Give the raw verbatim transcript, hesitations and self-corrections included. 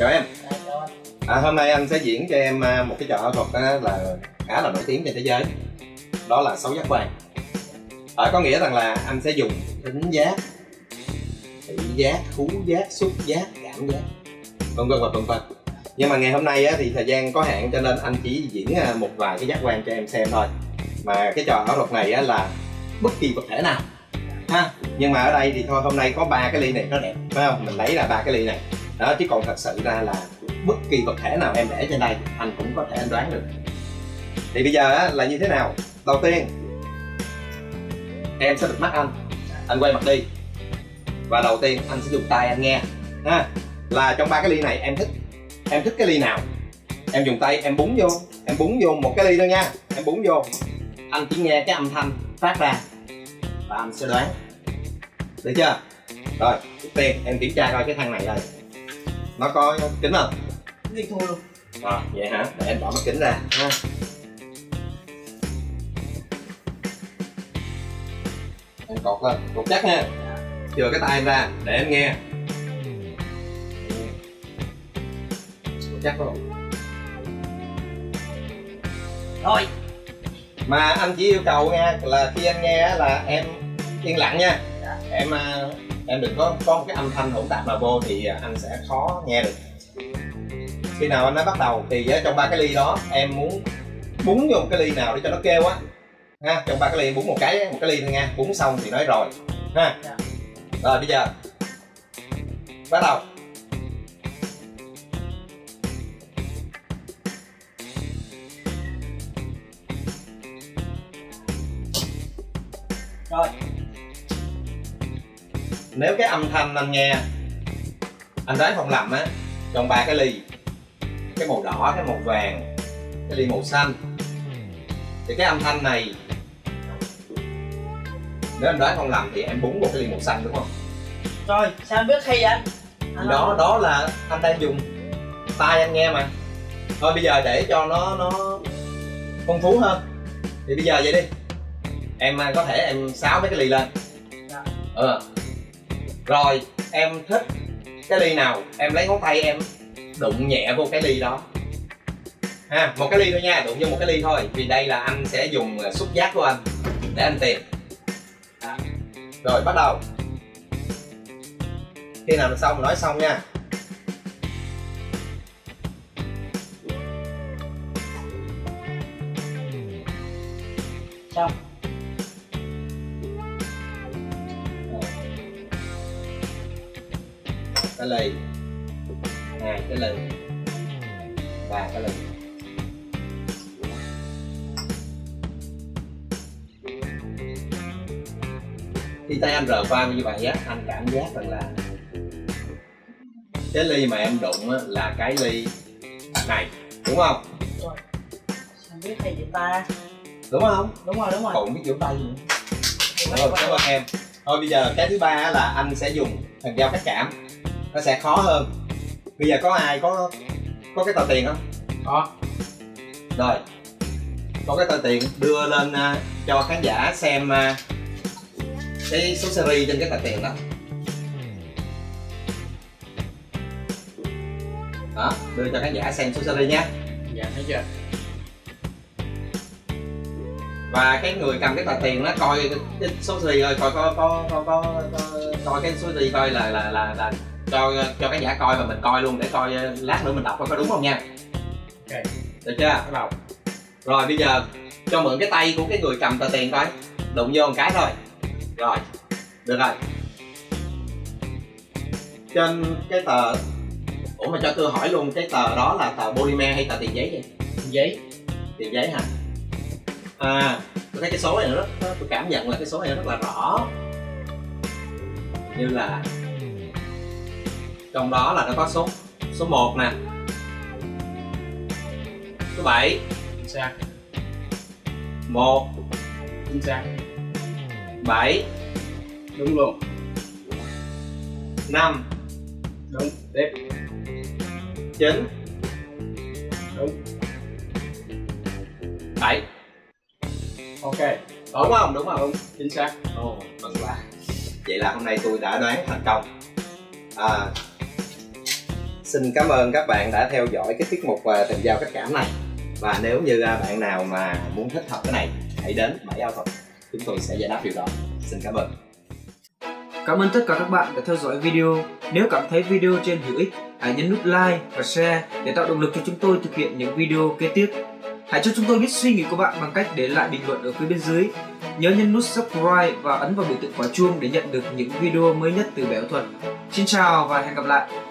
Chào em. À, hôm nay anh sẽ diễn cho em một cái trò ảo thuật là khá là nổi tiếng trên thế giới. Đó là sáu giác quan. À, có nghĩa rằng là anh sẽ dùng thính giác, thị giác, khứu giác, xúc giác, cảm giác, vân vân và vân vân. Nhưng mà ngày hôm nay á, thì thời gian có hạn cho nên anh chỉ diễn một vài cái giác quan cho em xem thôi. Mà cái trò ảo thuật này á, là bất kỳ vật thể nào ha. Nhưng mà ở đây thì thôi, hôm nay có ba cái ly này nó đẹp, phải không? Mình lấy là ba cái ly này. Đó, chứ còn thật sự ra là bất kỳ vật thể nào em để trên đây anh cũng có thể anh đoán được. Thì bây giờ á, là như thế nào? Đầu tiên em sẽ bịt mắt anh, anh quay mặt đi. Và đầu tiên anh sẽ dùng tay anh nghe ha. Là trong ba cái ly này em thích em thích cái ly nào? Em dùng tay em búng vô, em búng vô một cái ly thôi nha. Em búng vô, anh chỉ nghe cái âm thanh phát ra và anh sẽ đoán. Được chưa? Rồi, trước tiên em kiểm tra coi cái thằng này đây nó có kính không? Đi thôi luôn. À, vậy hả? Để em bỏ mắt kính ra ha. Em cột lên, cột chắc nha. Chừa cái tay em ra để em nghe. Cột chắc luôn. Thôi. Mà anh chỉ yêu cầu nha là khi anh nghe là em yên lặng nha. Em em đừng có có một cái âm thanh hỗn tạp mà vô thì anh sẽ khó nghe được. Khi nào anh đã bắt đầu thì trong ba cái ly đó em muốn búng vô một cái ly nào để cho nó kêu á ha. Trong ba cái ly em búng một cái một cái ly thôi nha, búng xong thì nói rồi ha. Rồi bây giờ bắt đầu. Rồi, nếu cái âm thanh anh nghe anh đoán không lầm á, trong ba cái ly, cái màu đỏ, cái màu vàng, cái ly màu xanh, thì cái âm thanh này nếu anh đoán không lầm thì em búng một cái ly màu xanh đúng không? Rồi sao anh biết hay vậy anh? Anh đó không? Đó là anh đang dùng tai anh nghe mà. Thôi bây giờ để cho nó nó phong phú hơn thì bây giờ vậy đi, em có thể em xáo mấy cái ly lên. Ừ. Rồi em thích cái ly nào em lấy ngón tay em đụng nhẹ vô cái ly đó ha, một cái ly thôi nha, đụng vô một cái ly thôi, vì đây là anh sẽ dùng xúc giác của anh để anh tìm. Rồi bắt đầu, khi nào xong mình nói xong nha. Xong. Cái ly, hai cái ly, ba cái ly. Khi tay anh rờ vai như vậy á, anh cảm giác rằng là cái ly mà em đụng á, là cái ly này, đúng không? Rồi. Sao biết hay vậy ta? Đúng không? Đúng rồi, đúng rồi. Còn biết kiểu tay gì nữa. Rồi, cảm ơn em. Thôi bây giờ cái thứ ba á, là anh sẽ dùng thần giao cách cảm. Nó sẽ khó hơn. Bây giờ có ai có có cái tờ tiền không? Có. Rồi, có cái tờ tiền đưa lên uh, cho khán giả xem uh, cái số series trên cái tờ tiền đó. Đó, đưa cho khán giả xem số series nha. Dạ, thấy chưa? Và cái người cầm cái tờ tiền nó coi cái số series ơi, coi có có có có coi cái số series coi là là là, là cho cho khán giả coi và mình coi luôn để coi lát nữa mình đọc có đúng không nha. Okay. Được chưa? Bắt đầu. Rồi bây giờ cho mượn cái tay của cái người cầm tờ tiền coi, đụng vô một cái thôi. Rồi, được rồi. Trên cái tờ, ủa mà cho tôi hỏi luôn, cái tờ đó là tờ polymer hay tờ tiền giấy vậy? Tiền giấy. Tiền giấy hả? À, tôi thấy cái số này nó rất, tôi cảm nhận là cái số này rất là rõ, như là trong đó là nó có số số một nè, số bảy, xác một, chính xác, bảy, đúng luôn, năm, đúng, tiếp, chín, đúng, bảy, ok, đúng không? Đúng không? Đúng, chính xác. Ồ, mừng quá. Vậy là hôm nay tôi đã đoán thành công. À, Xin cảm ơn các bạn đã theo dõi cái tiết mục và tình giao cách cảm này. Và nếu như bạn nào mà muốn thích hợp cái này, hãy đến bảy ao thuật, chúng tôi sẽ giải đáp điều đó. Xin cảm ơn. Cảm ơn tất cả các bạn đã theo dõi video. Nếu cảm thấy video trên hữu ích, hãy nhấn nút like và share để tạo động lực cho chúng tôi thực hiện những video kế tiếp. Hãy cho chúng tôi biết suy nghĩ của bạn bằng cách để lại bình luận ở phía bên dưới. Nhớ nhấn nút subscribe và ấn vào biểu tượng quả chuông để nhận được những video mới nhất từ bảy ao thuật. Xin chào và hẹn gặp lại!